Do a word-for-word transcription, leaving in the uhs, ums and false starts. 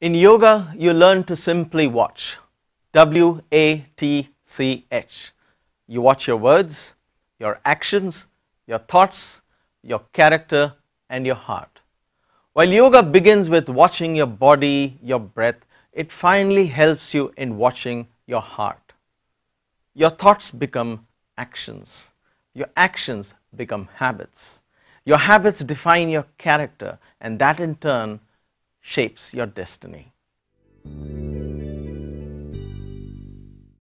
In yoga, you learn to simply watch. W A T C H. You watch your words, your actions, your thoughts, your character, and your heart. While yoga begins with watching your body, your breath, it finally helps you in watching your heart. Your thoughts become actions. Your actions become habits. Your habits define your character, and that in turn shapes your destiny.